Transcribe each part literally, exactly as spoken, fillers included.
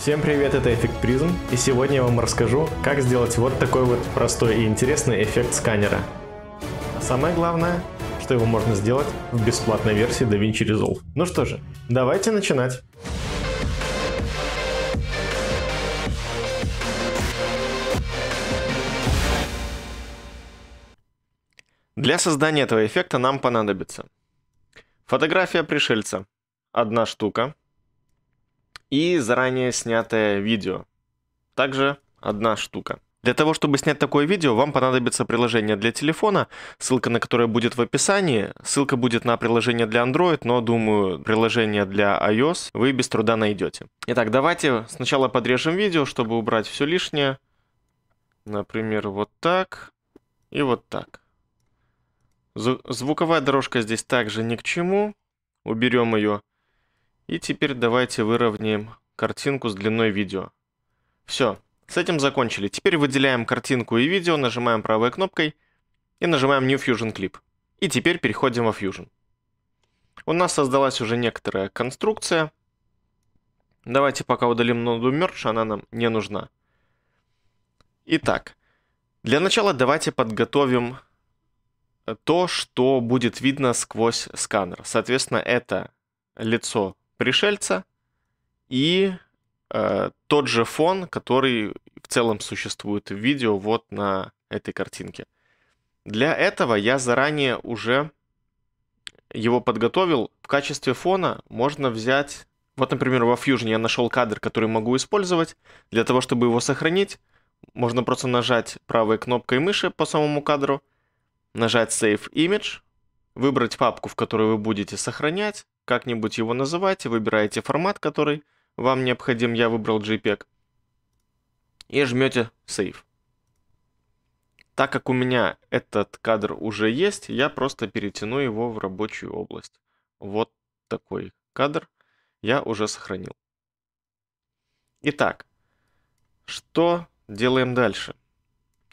Всем привет, это Effect Prism, и сегодня я вам расскажу, как сделать вот такой вот простой и интересный эффект сканера. А самое главное, что его можно сделать в бесплатной версии DaVinci Resolve. Ну что же, давайте начинать. Для создания этого эффекта нам понадобится фотография пришельца, одна штука, и заранее снятое видео, также одна штука. Для того, чтобы снять такое видео, вам понадобится приложение для телефона, ссылка на которое будет в описании. Ссылка будет на приложение для Android, но, думаю, приложение для iOS вы без труда найдете. Итак, давайте сначала подрежем видео, чтобы убрать все лишнее. Например, вот так и вот так. Звуковая дорожка здесь также ни к чему. Уберем ее. И теперь давайте выровняем картинку с длиной видео. Все, с этим закончили. Теперь выделяем картинку и видео, нажимаем правой кнопкой и нажимаем New Fusion Clip. И теперь переходим во Fusion. У нас создалась уже некоторая конструкция. Давайте пока удалим ноду Merge, она нам не нужна. Итак, для начала давайте подготовим то, что будет видно сквозь сканер. Соответственно, это лицо пришельца и э, тот же фон, который в целом существует в видео вот на этой картинке. Для этого я заранее уже его подготовил. В качестве фона можно взять... Вот, например, во Fusion я нашел кадр, который могу использовать. Для того, чтобы его сохранить, можно просто нажать правой кнопкой мыши по самому кадру, нажать Save Image, выбрать папку, в которую вы будете сохранять, как-нибудь его называйте, выбираете формат, который вам необходим. Я выбрал JPEG. И жмете Save. Так как у меня этот кадр уже есть, я просто перетяну его в рабочую область. Вот такой кадр я уже сохранил. Итак, что делаем дальше?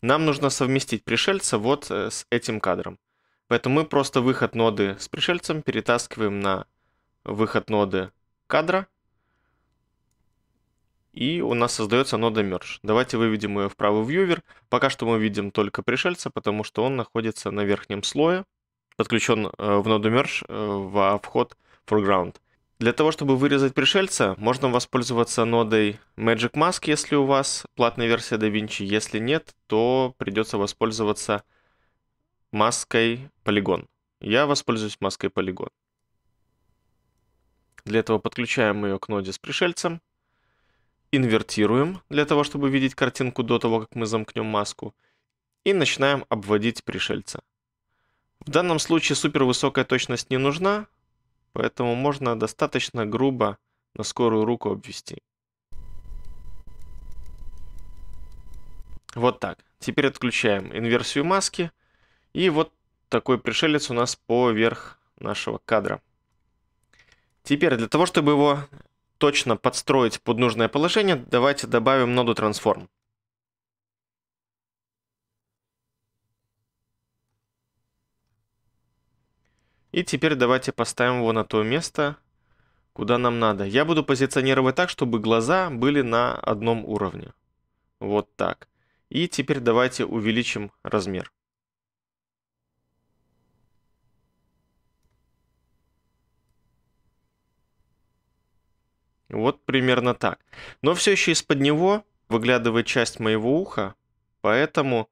Нам нужно совместить пришельца вот с этим кадром. Поэтому мы просто выход ноды с пришельцем перетаскиваем на выход ноды кадра. И у нас создается нода Merge. Давайте выведем ее в правый вьювер. Пока что мы видим только пришельца, потому что он находится на верхнем слое. Подключен в ноду Merge во вход foreground. Для того, чтобы вырезать пришельца, можно воспользоваться нодой Magic Mask, если у вас платная версия DaVinci. Если нет, то придется воспользоваться маской Polygon. Я воспользуюсь маской Polygon. Для этого подключаем ее к ноде с пришельцем. Инвертируем, для того, чтобы видеть картинку до того, как мы замкнем маску. И начинаем обводить пришельца. В данном случае супервысокая точность не нужна, поэтому можно достаточно грубо на скорую руку обвести. Вот так. Теперь отключаем инверсию маски. И вот такой пришелец у нас поверх нашего кадра. Теперь для того, чтобы его точно подстроить под нужное положение, давайте добавим ноду Transform. И теперь давайте поставим его на то место, куда нам надо. Я буду позиционировать так, чтобы глаза были на одном уровне. Вот так. И теперь давайте увеличим размер. Вот примерно так. Но все еще из-под него выглядывает часть моего уха. Поэтому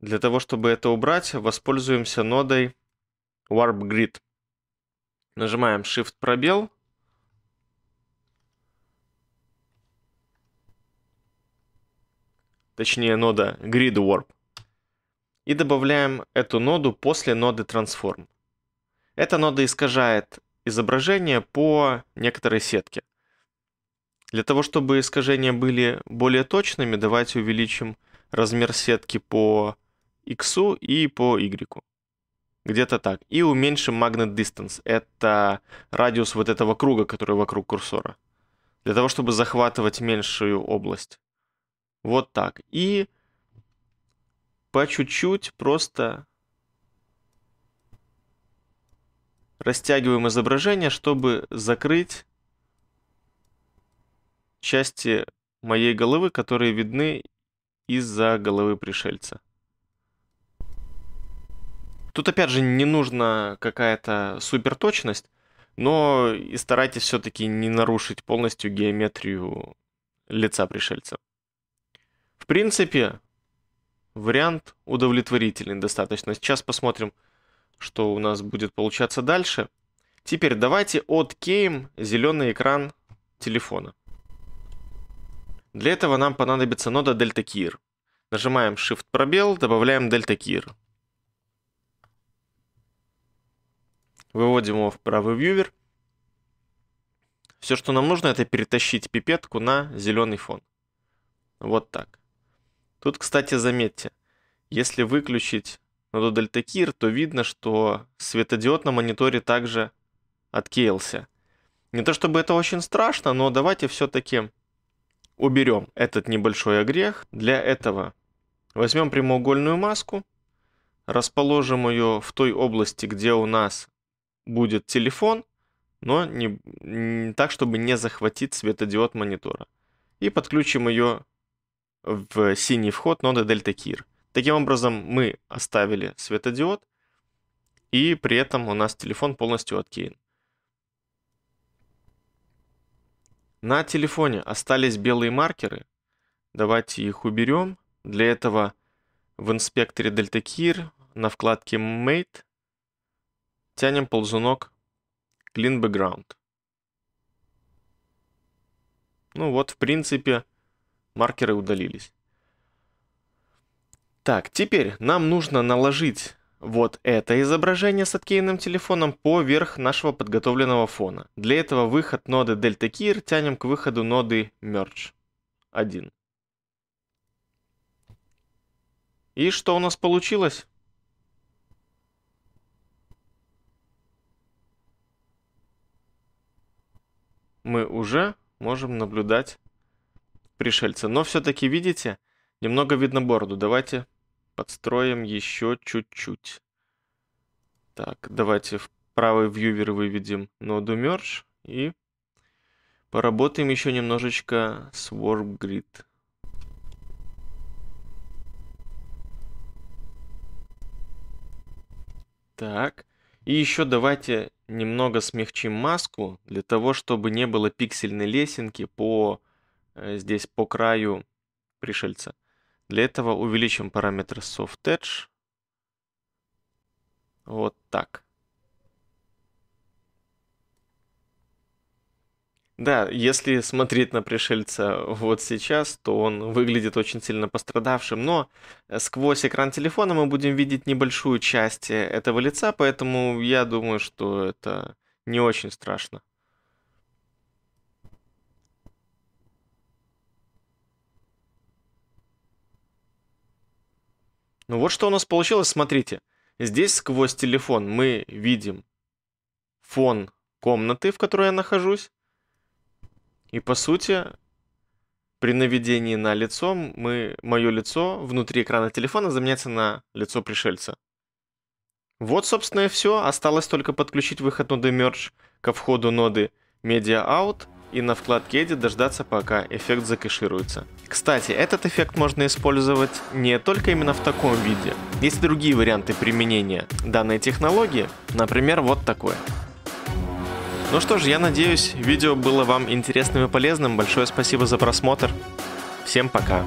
для того, чтобы это убрать, воспользуемся нодой Warp Grid. Нажимаем Shift пробел. Точнее, нода Grid Warp. И добавляем эту ноду после ноды Transform. Эта нода искажает изображение по некоторой сетке. Для того, чтобы искажения были более точными, давайте увеличим размер сетки по X и по Y. Где-то так. И уменьшим Magnet Distance. Это радиус вот этого круга, который вокруг курсора. Для того, чтобы захватывать меньшую область. Вот так. И по чуть-чуть просто растягиваем изображение, чтобы закрыть части моей головы, которые видны из-за головы пришельца. Тут опять же не нужна какая-то суперточность, но и старайтесь все-таки не нарушить полностью геометрию лица пришельца. В принципе, вариант удовлетворительный достаточно. Сейчас посмотрим, что у нас будет получаться дальше. Теперь давайте откеем зеленый экран телефона. Для этого нам понадобится нода Delta Keyer. Нажимаем Shift пробел, добавляем Delta Keyer. Выводим его в правый вьювер. Все, что нам нужно, это перетащить пипетку на зеленый фон. Вот так. Тут, кстати, заметьте, если выключить ноду Delta Keyer, то видно, что светодиод на мониторе также откеялся. Не то чтобы это очень страшно, но давайте все-таки уберем этот небольшой огрех. Для этого возьмем прямоугольную маску, расположим ее в той области, где у нас будет телефон, но не, не так, чтобы не захватить светодиод монитора. И подключим ее в синий вход ноды Delta Keyer. Таким образом мы оставили светодиод, и при этом у нас телефон полностью откеян. На телефоне остались белые маркеры. Давайте их уберем. Для этого в инспекторе Delta Keyer на вкладке Mate тянем ползунок Clean Background. Ну вот, в принципе, маркеры удалились. Так, теперь нам нужно наложить вот это изображение с откеянным телефоном поверх нашего подготовленного фона. Для этого выход ноды Delta Keyer тянем к выходу ноды Merge один. И что у нас получилось? Мы уже можем наблюдать пришельца. Но все-таки, видите, немного видно бороду. Давайте подстроим еще чуть-чуть. Так, давайте в правый вьювер выведем ноду Merge и поработаем еще немножечко с Warp Grid. Так, и еще давайте немного смягчим маску, для того, чтобы не было пиксельной лесенки по, здесь по краю пришельца. Для этого увеличим параметр Soft Edge. Вот так. Да, если смотреть на пришельца вот сейчас, то он выглядит очень сильно пострадавшим, но сквозь экран телефона мы будем видеть небольшую часть этого лица, поэтому я думаю, что это не очень страшно. Ну вот что у нас получилось, смотрите. Здесь сквозь телефон мы видим фон комнаты, в которой я нахожусь. И по сути, при наведении на лицо, мы, мое лицо внутри экрана телефона заменяется на лицо пришельца. Вот, собственно, и все. Осталось только подключить выход ноды Merge ко входу ноды MediaOut. И на вкладке Edit дождаться, пока эффект закэшируется. Кстати, этот эффект можно использовать не только именно в таком виде. Есть другие варианты применения данной технологии, например, вот такое. Ну что ж, я надеюсь, видео было вам интересным и полезным. Большое спасибо за просмотр. Всем пока.